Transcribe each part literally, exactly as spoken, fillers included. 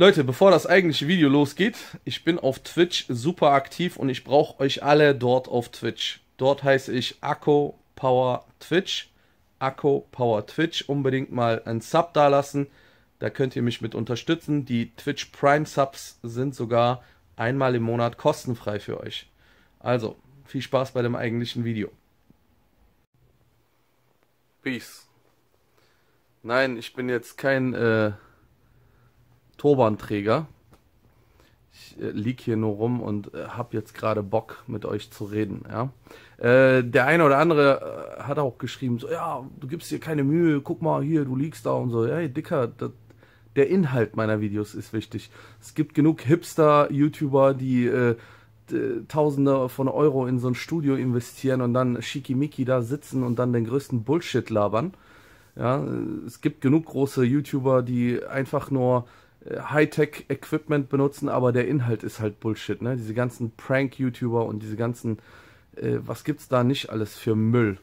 Leute, bevor das eigentliche Video losgeht, ich bin auf Twitch super aktiv und ich brauche euch alle dort auf Twitch. Dort heiße ich AkoPowerTwitch. AkoPowerTwitch, unbedingt mal einen Sub da lassen. Da könnt ihr mich mit unterstützen. Die Twitch Prime Subs sind sogar einmal im Monat kostenfrei für euch. Also, viel Spaß bei dem eigentlichen Video. Peace. Nein, ich bin jetzt kein äh, Turbanträger. Ich äh, lieg hier nur rum und äh, habe jetzt gerade Bock, mit euch zu reden. Ja? Äh, der eine oder andere äh, hat auch geschrieben, so, ja, du gibst dir keine Mühe, guck mal hier, du liegst da und so. Hey, Dicker, das, der Inhalt meiner Videos ist wichtig. Es gibt genug Hipster-YouTuber, die äh, Tausende von Euro in so ein Studio investieren und dann schickimicki da sitzen und dann den größten Bullshit labern. Ja, es gibt genug große YouTuber, die einfach nur Hightech-Equipment benutzen, aber der Inhalt ist halt Bullshit, ne? Diese ganzen Prank-YouTuber und diese ganzen, äh, was gibt's da nicht alles für Müll?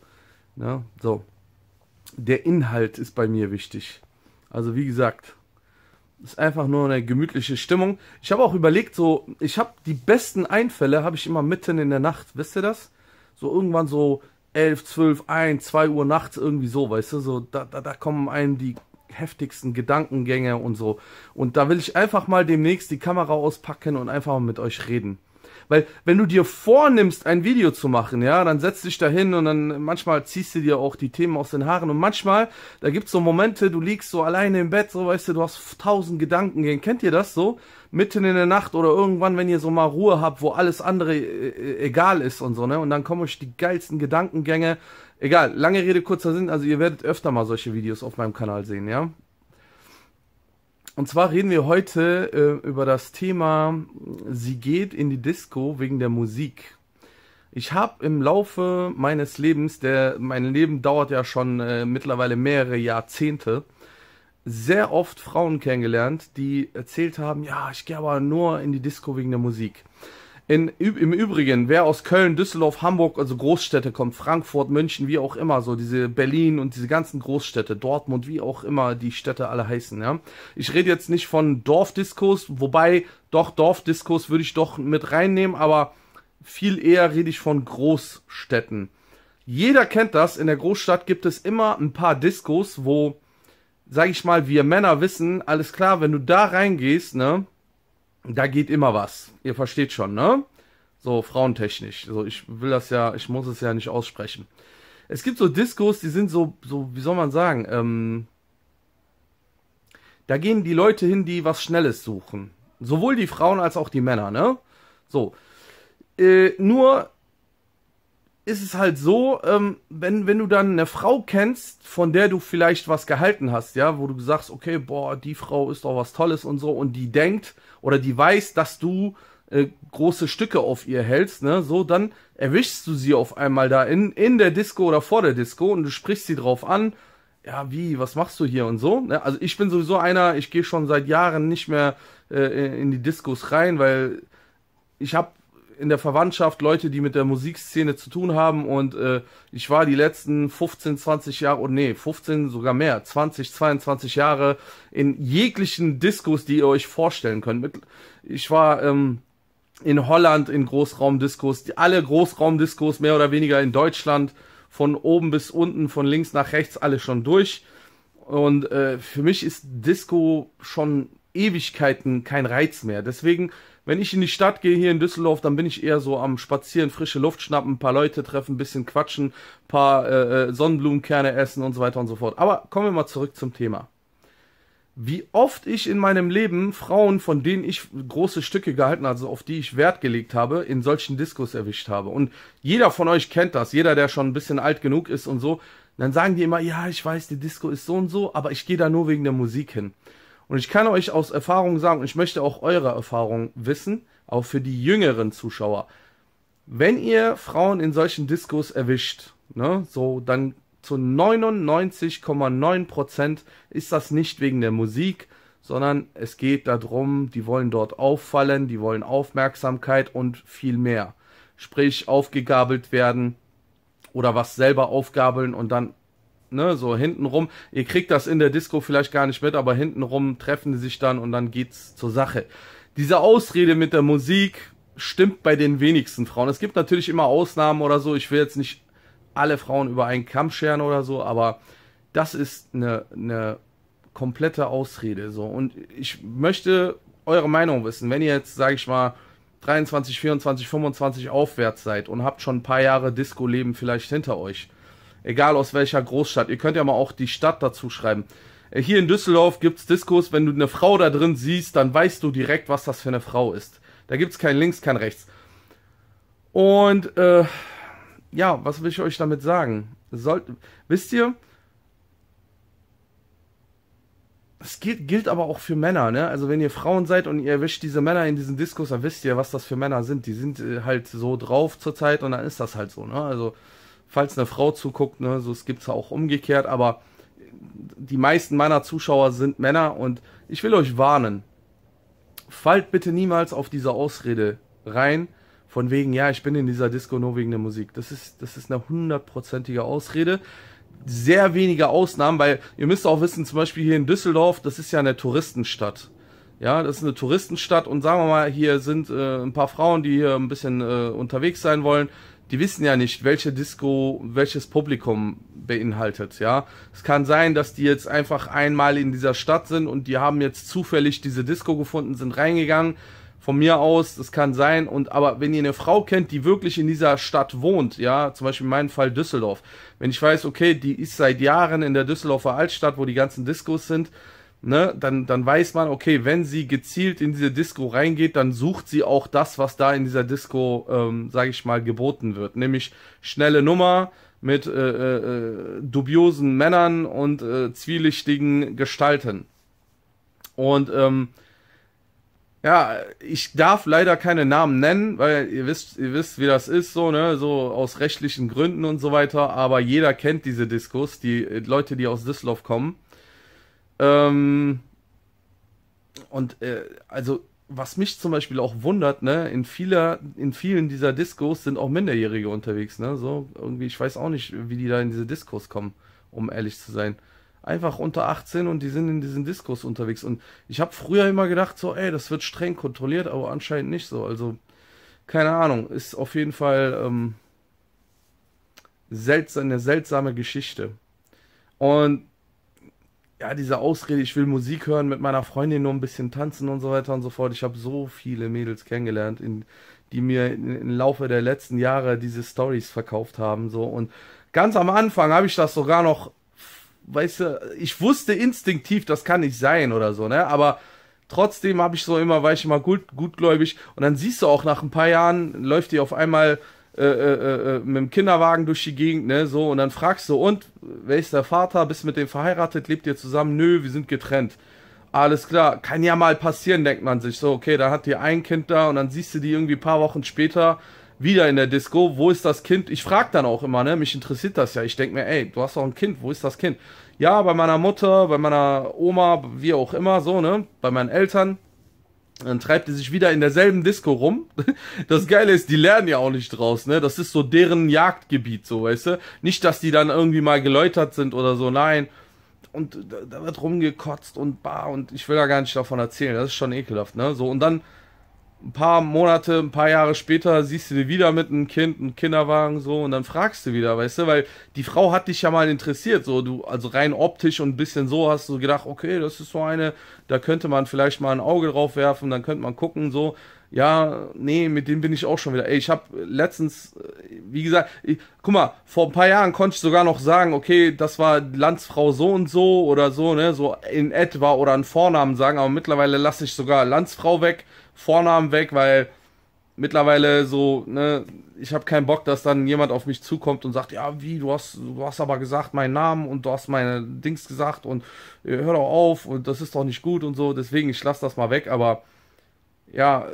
Ja, so. Der Inhalt ist bei mir wichtig. Also wie gesagt, ist einfach nur eine gemütliche Stimmung. Ich habe auch überlegt, so, ich habe die besten Einfälle, habe ich immer mitten in der Nacht, wisst ihr das? So irgendwann so elf, zwölf, ein, zwei Uhr nachts, irgendwie so, weißt du, so, da, da, da kommen einem die heftigsten Gedankengänge und so. Und da will ich einfach mal demnächst die Kamera auspacken und einfach mal mit euch reden. Weil, wenn du dir vornimmst, ein Video zu machen, ja, dann setzt dich da hin und dann manchmal ziehst du dir auch die Themen aus den Haaren und manchmal, da gibt's so Momente, du liegst so alleine im Bett, so, weißt du, du hast tausend Gedankengänge. Kennt ihr das so? Mitten in der Nacht oder irgendwann, wenn ihr so mal Ruhe habt, wo alles andere äh, egal ist und so, ne? Und dann kommen euch die geilsten Gedankengänge. Egal, lange Rede, kurzer Sinn, also ihr werdet öfter mal solche Videos auf meinem Kanal sehen, ja? Und zwar reden wir heute äh, über das Thema, sie geht in die Disco wegen der Musik. Ich habe im Laufe meines Lebens, der mein Leben dauert ja schon äh, mittlerweile mehrere Jahrzehnte, sehr oft Frauen kennengelernt, die erzählt haben, ja, ich gehe aber nur in die Disco wegen der Musik. In, Im Übrigen, wer aus Köln, Düsseldorf, Hamburg, also Großstädte kommt, Frankfurt, München, wie auch immer, so diese Berlin und diese ganzen Großstädte, Dortmund, wie auch immer die Städte alle heißen, ja. Ich rede jetzt nicht von Dorfdiskos, wobei, doch, Dorfdiskos würde ich doch mit reinnehmen, aber viel eher rede ich von Großstädten. Jeder kennt das, in der Großstadt gibt es immer ein paar Diskos, wo, sag ich mal, wir Männer wissen, alles klar, wenn du da reingehst, ne, da geht immer was. Ihr versteht schon, ne? So frauentechnisch. So, ich will das ja, ich muss es ja nicht aussprechen. Es gibt so Diskos, die sind so, so, wie soll man sagen, ähm, da gehen die Leute hin, die was Schnelles suchen. Sowohl die Frauen als auch die Männer, ne? So. Äh, nur ist es halt so, ähm, wenn, wenn du dann eine Frau kennst, von der du vielleicht was gehalten hast, ja, wo du sagst, okay, boah, die Frau ist doch was Tolles und so, und die denkt oder die weiß, dass du äh, große Stücke auf ihr hältst, ne, so, dann erwischst du sie auf einmal da in, in der Disco oder vor der Disco und du sprichst sie drauf an, ja, wie, was machst du hier und so, ne, also ich bin sowieso einer, ich gehe schon seit Jahren nicht mehr äh, in die Diskos rein, weil ich habe in der Verwandtschaft Leute, die mit der Musikszene zu tun haben und äh, ich war die letzten fünfzehn, zwanzig Jahre, oder nee, fünfzehn sogar mehr, zwanzig, zweiundzwanzig Jahre in jeglichen Diskos, die ihr euch vorstellen könnt. Ich war ähm, in Holland in Großraumdiskos, alle Großraumdiskos mehr oder weniger in Deutschland, von oben bis unten, von links nach rechts, alle schon durch. Und äh, für mich ist Disco schon Ewigkeiten kein Reiz mehr. Deswegen, wenn ich in die Stadt gehe, hier in Düsseldorf, dann bin ich eher so am Spazieren, frische Luft schnappen, ein paar Leute treffen, ein bisschen quatschen, ein paar äh, Sonnenblumenkerne essen und so weiter und so fort. Aber kommen wir mal zurück zum Thema. Wie oft ich in meinem Leben Frauen, von denen ich große Stücke gehalten, also auf die ich Wert gelegt habe, in solchen Diskos erwischt habe. Und jeder von euch kennt das, jeder, der schon ein bisschen alt genug ist und so. Dann sagen die immer, ja, ich weiß, die Disco ist so und so, aber ich gehe da nur wegen der Musik hin. Und ich kann euch aus Erfahrung sagen, und ich möchte auch eure Erfahrung wissen, auch für die jüngeren Zuschauer. Wenn ihr Frauen in solchen Diskos erwischt, ne, so, dann zu neunundneunzig Komma neun Prozent ist das nicht wegen der Musik, sondern es geht darum, die wollen dort auffallen, die wollen Aufmerksamkeit und viel mehr. Sprich, aufgegabelt werden oder was selber aufgabeln und dann ne, so hintenrum, ihr kriegt das in der Disco vielleicht gar nicht mit, aber hintenrum treffen die sich dann und dann geht's zur Sache. Diese Ausrede mit der Musik stimmt bei den wenigsten Frauen. Es gibt natürlich immer Ausnahmen oder so, ich will jetzt nicht alle Frauen über einen Kamm scheren oder so, aber das ist eine, eine komplette Ausrede, so. Und ich möchte eure Meinung wissen, wenn ihr jetzt, sage ich mal, dreiundzwanzig, vierundzwanzig, fünfundzwanzig aufwärts seid und habt schon ein paar Jahre Disco-Leben vielleicht hinter euch. Egal aus welcher Großstadt. Ihr könnt ja mal auch die Stadt dazu schreiben. Hier in Düsseldorf gibt's Diskos. Wenn du eine Frau da drin siehst, dann weißt du direkt, was das für eine Frau ist. Da gibt's kein Links, kein Rechts. Und, äh, ja, was will ich euch damit sagen? Sollt, wisst ihr, es gilt, gilt aber auch für Männer, ne? Also wenn ihr Frauen seid und ihr erwischt diese Männer in diesen Diskos, dann wisst ihr, was das für Männer sind. Die sind halt so drauf zurzeit und dann ist das halt so, ne? Also, falls eine Frau zuguckt, ne, so es gibt's auch umgekehrt, aber die meisten meiner Zuschauer sind Männer und ich will euch warnen. Fallt bitte niemals auf diese Ausrede rein, von wegen, ja, ich bin in dieser Disco nur wegen der Musik. Das ist, das ist eine hundertprozentige Ausrede. Sehr wenige Ausnahmen, weil ihr müsst auch wissen, zum Beispiel hier in Düsseldorf, das ist ja eine Touristenstadt. Ja, das ist eine Touristenstadt und sagen wir mal, hier sind äh, ein paar Frauen, die hier ein bisschen äh, unterwegs sein wollen. Die wissen ja nicht, welche Disco welches Publikum beinhaltet, ja. Es kann sein, dass die jetzt einfach einmal in dieser Stadt sind und die haben jetzt zufällig diese Disco gefunden, sind reingegangen. Von mir aus, das kann sein. Und aber wenn ihr eine Frau kennt, die wirklich in dieser Stadt wohnt, ja, zum Beispiel in meinem Fall Düsseldorf, wenn ich weiß, okay, die ist seit Jahren in der Düsseldorfer Altstadt, wo die ganzen Discos sind, ne, dann, dann weiß man, okay, wenn sie gezielt in diese Disco reingeht, dann sucht sie auch das, was da in dieser Disco, ähm, sage ich mal, geboten wird. Nämlich schnelle Nummer mit äh, äh, dubiosen Männern und äh, zwielichtigen Gestalten. Und ähm, ja, ich darf leider keine Namen nennen, weil ihr wisst, ihr wisst, wie das ist, so, ne, so aus rechtlichen Gründen und so weiter. Aber jeder kennt diese Discos, die Leute, die aus Düsseldorf kommen. Ähm, und äh, also was mich zum Beispiel auch wundert, ne, in vieler, in vielen dieser Diskos sind auch Minderjährige unterwegs, ne, so irgendwie, ich weiß auch nicht, wie die da in diese Diskos kommen, um ehrlich zu sein. Einfach unter achtzehn und die sind in diesen Diskos unterwegs und ich habe früher immer gedacht, so, ey, das wird streng kontrolliert, aber anscheinend nicht so, also keine Ahnung, ist auf jeden Fall ähm, selts- eine seltsame Geschichte. Und ja, diese Ausrede, ich will Musik hören, mit meiner Freundin nur ein bisschen tanzen und so weiter und so fort. Ich habe so viele Mädels kennengelernt, in, die mir im Laufe der letzten Jahre diese Stories verkauft haben. So. Und ganz am Anfang habe ich das sogar noch, weißt du, ich wusste instinktiv, das kann nicht sein oder so, ne? Aber trotzdem habe ich so immer, war ich immer gut, gutgläubig. Und dann siehst du auch, nach ein paar Jahren läuft die auf einmal Äh, äh, äh, mit dem Kinderwagen durch die Gegend, ne, so, und dann fragst du, und, wer ist der Vater, bist mit dem verheiratet, lebt ihr zusammen? Nö, wir sind getrennt. Alles klar, kann ja mal passieren, denkt man sich, so, okay, da hat die ein Kind da und dann siehst du die irgendwie ein paar Wochen später wieder in der Disco, wo ist das Kind? Ich frag dann auch immer, ne, mich interessiert das ja, ich denk mir, ey, du hast doch ein Kind, wo ist das Kind? Ja, bei meiner Mutter, bei meiner Oma, wie auch immer, so, ne, bei meinen Eltern. Dann treibt die sich wieder in derselben Disco rum. Das Geile ist, die lernen ja auch nicht draus, ne? Das ist so deren Jagdgebiet, so, weißt du? Nicht, dass die dann irgendwie mal geläutert sind oder so, nein. Und da, da wird rumgekotzt und bah, und ich will da gar nicht davon erzählen, das ist schon ekelhaft, ne? So, und dann ein paar Monate, ein paar Jahre später siehst du die wieder mit einem Kind, einem Kinderwagen, so, und dann fragst du wieder, weißt du? Weil die Frau hat dich ja mal interessiert, so, du, also rein optisch und ein bisschen so hast du gedacht, okay, das ist so eine, da könnte man vielleicht mal ein Auge drauf werfen, dann könnte man gucken, so, ja, nee, mit dem bin ich auch schon wieder, ey, ich habe letztens, wie gesagt, ich, guck mal, vor ein paar Jahren konnte ich sogar noch sagen, okay, das war Landsfrau so und so oder so, ne, so in etwa oder einen Vornamen sagen, aber mittlerweile lasse ich sogar Landsfrau weg, Vornamen weg, weil mittlerweile so, ne, ich habe keinen Bock, dass dann jemand auf mich zukommt und sagt, ja, wie, du hast, du hast aber gesagt meinen Namen und du hast meine Dings gesagt und hör doch auf und das ist doch nicht gut und so, deswegen, ich lasse das mal weg, aber ja,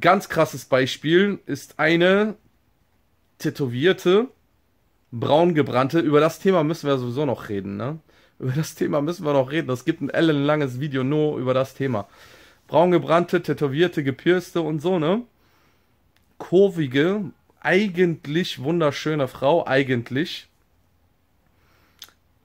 ganz krasses Beispiel ist eine tätowierte, braungebrannte, über das Thema müssen wir sowieso noch reden, ne, über das Thema müssen wir noch reden, es gibt ein ellenlanges Video nur über das Thema. Braungebrannte, tätowierte, gepierste und so, ne? Kurvige, eigentlich wunderschöne Frau, eigentlich.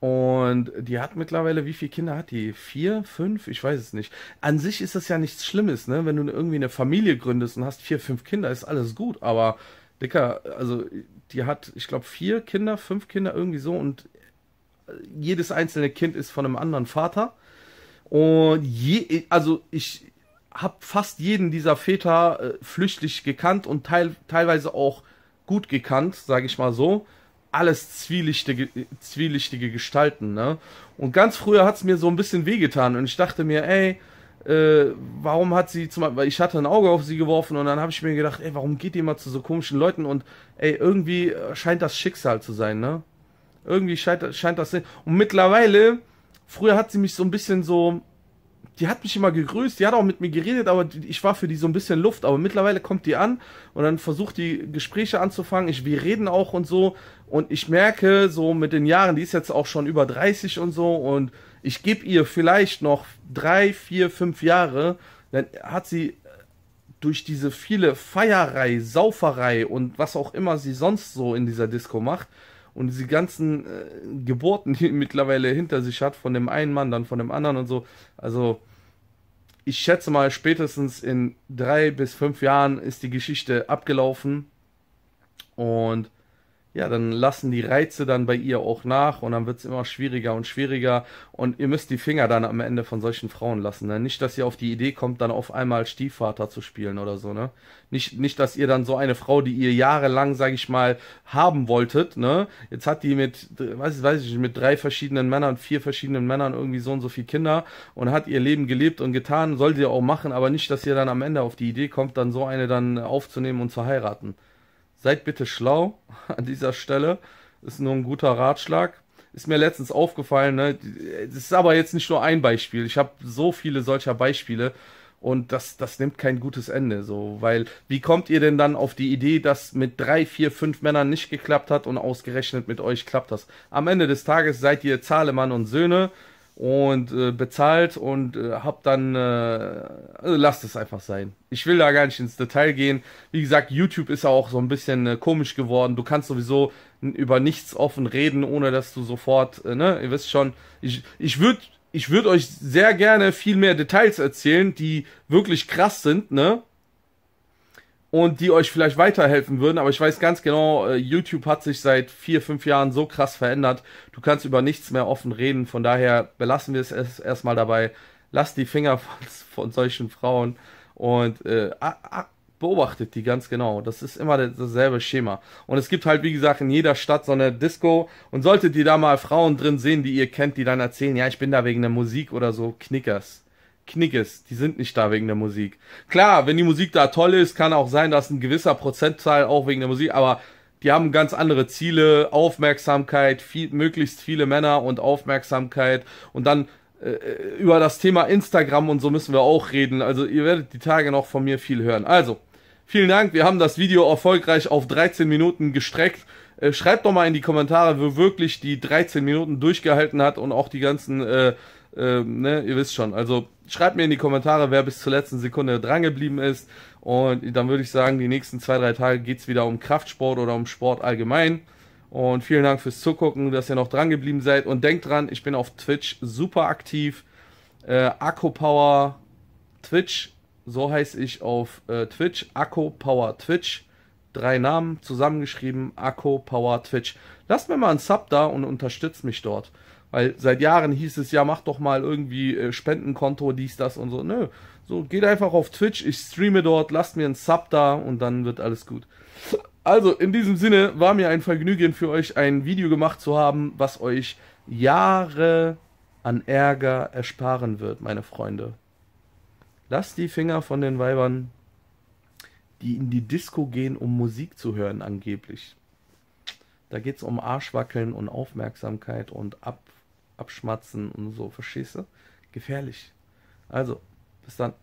Und die hat mittlerweile, wie viele Kinder hat die? Vier, fünf? Ich weiß es nicht. An sich ist das ja nichts Schlimmes, ne? Wenn du irgendwie eine Familie gründest und hast vier, fünf Kinder, ist alles gut. Aber, Dicker, also die hat, ich glaube, vier Kinder, fünf Kinder, irgendwie so. Und jedes einzelne Kind ist von einem anderen Vater. Und je, also ich habe fast jeden dieser Väter äh, flüchtig gekannt und teil, teilweise auch gut gekannt, sage ich mal so. Alles zwielichtige, zwielichtige Gestalten, ne? Und ganz früher hat es mir so ein bisschen wehgetan und ich dachte mir, ey, äh, warum hat sie, zum, weil ich hatte ein Auge auf sie geworfen und dann habe ich mir gedacht, ey, warum geht die immer zu so komischen Leuten und ey, irgendwie scheint das Schicksal zu sein, ne? Irgendwie scheint, scheint das nicht. Und mittlerweile, früher hat sie mich so ein bisschen so, die hat mich immer gegrüßt, die hat auch mit mir geredet, aber ich war für die so ein bisschen Luft, aber mittlerweile kommt die an und dann versucht die Gespräche anzufangen, ich, wir reden auch und so und ich merke so mit den Jahren, die ist jetzt auch schon über dreißig und so und ich gebe ihr vielleicht noch drei, vier, fünf Jahre, dann hat sie durch diese viele Feierei, Sauferei und was auch immer sie sonst so in dieser Disco macht, und diese ganzen äh, Geburten, die mittlerweile hinter sich hat, von dem einen Mann, dann von dem anderen und so. Also, ich schätze mal, spätestens in drei bis fünf Jahren ist die Geschichte abgelaufen. Und ja, dann lassen die Reize dann bei ihr auch nach und dann wird es immer schwieriger und schwieriger. Und ihr müsst die Finger dann am Ende von solchen Frauen lassen. Ne? Nicht, dass ihr auf die Idee kommt, dann auf einmal Stiefvater zu spielen oder so. Ne? Nicht, nicht, dass ihr dann so eine Frau, die ihr jahrelang, sage ich mal, haben wolltet. Ne? Jetzt hat die mit, weiß, weiß ich, mit drei verschiedenen Männern, vier verschiedenen Männern irgendwie so und so viel Kinder und hat ihr Leben gelebt und getan. Sollte ihr auch machen, aber nicht, dass ihr dann am Ende auf die Idee kommt, dann so eine dann aufzunehmen und zu heiraten. Seid bitte schlau an dieser Stelle, ist nur ein guter Ratschlag. Ist mir letztens aufgefallen, ne? Das ist aber jetzt nicht nur ein Beispiel, ich habe so viele solcher Beispiele und das, das nimmt kein gutes Ende. So, weil wie kommt ihr denn dann auf die Idee, dass mit drei, vier, fünf Männern nicht geklappt hat und ausgerechnet mit euch klappt das? Am Ende des Tages seid ihr Zahlemann und Söhne und äh, bezahlt und äh, habt dann, äh, also lasst es einfach sein. Ich will da gar nicht ins Detail gehen. Wie gesagt, YouTube ist ja auch so ein bisschen äh, komisch geworden. Du kannst sowieso über nichts offen reden, ohne dass du sofort, äh, ne, ihr wisst schon, ich, ich würde ich würd euch sehr gerne viel mehr Details erzählen, die wirklich krass sind, ne? Und die euch vielleicht weiterhelfen würden, aber ich weiß ganz genau, YouTube hat sich seit vier, fünf Jahren so krass verändert, du kannst über nichts mehr offen reden, von daher belassen wir es erst, erstmal dabei, lasst die Finger von, von solchen Frauen und äh, beobachtet die ganz genau, das ist immer dasselbe Schema. Und es gibt halt, wie gesagt, in jeder Stadt so eine Disco und solltet ihr da mal Frauen drin sehen, die ihr kennt, die dann erzählen, ja, ich bin da wegen der Musik oder so, Knickers. Knickes, die sind nicht da wegen der Musik. Klar, wenn die Musik da toll ist, kann auch sein, dass ein gewisser Prozentzahl auch wegen der Musik, aber die haben ganz andere Ziele, Aufmerksamkeit, viel, möglichst viele Männer und Aufmerksamkeit und dann äh, über das Thema Instagram und so müssen wir auch reden, also ihr werdet die Tage noch von mir viel hören. Also, vielen Dank, wir haben das Video erfolgreich auf dreizehn Minuten gestreckt. Äh, schreibt doch mal in die Kommentare, wer wirklich die dreizehn Minuten durchgehalten hat und auch die ganzen... Äh, Ähm, ne, ihr wisst schon, also schreibt mir in die Kommentare, wer bis zur letzten Sekunde dran geblieben ist und dann würde ich sagen, die nächsten zwei, drei Tage geht es wieder um Kraftsport oder um Sport allgemein und vielen Dank fürs Zugucken, dass ihr noch dran geblieben seid und denkt dran, ich bin auf Twitch super aktiv, äh, AkoPowerTwitch, so heiße ich auf äh, Twitch, AkoPowerTwitch, drei Namen zusammengeschrieben, AkoPowerTwitch, lasst mir mal einen Sub da und unterstützt mich dort. Weil seit Jahren hieß es, ja, mach doch mal irgendwie äh, Spendenkonto, dies, das und so. Nö, so geht einfach auf Twitch, ich streame dort, lasst mir einen Sub da und dann wird alles gut. Also, in diesem Sinne war mir ein Vergnügen für euch, ein Video gemacht zu haben, was euch Jahre an Ärger ersparen wird, meine Freunde. Lasst die Finger von den Weibern, die in die Disco gehen, um Musik zu hören angeblich. Da geht es um Arschwackeln und Aufmerksamkeit und ab Abschmatzen und so, verstehst du? Gefährlich. Also, bis dann.